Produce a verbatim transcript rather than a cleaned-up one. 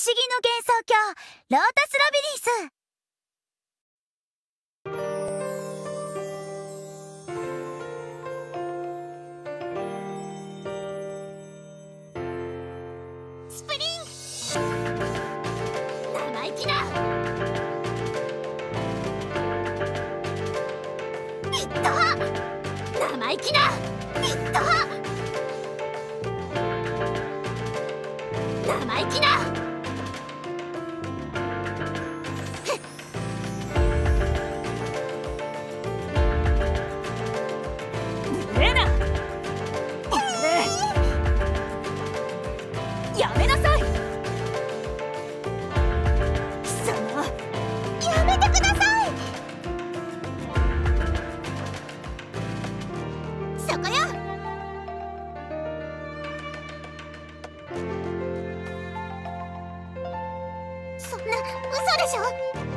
思議の幻想郷ロータスラビリンス。生意気な、いった生意気な、ふっ、ねえな、えー、やめなさい。貴様やめてください。そんな嘘でしょ。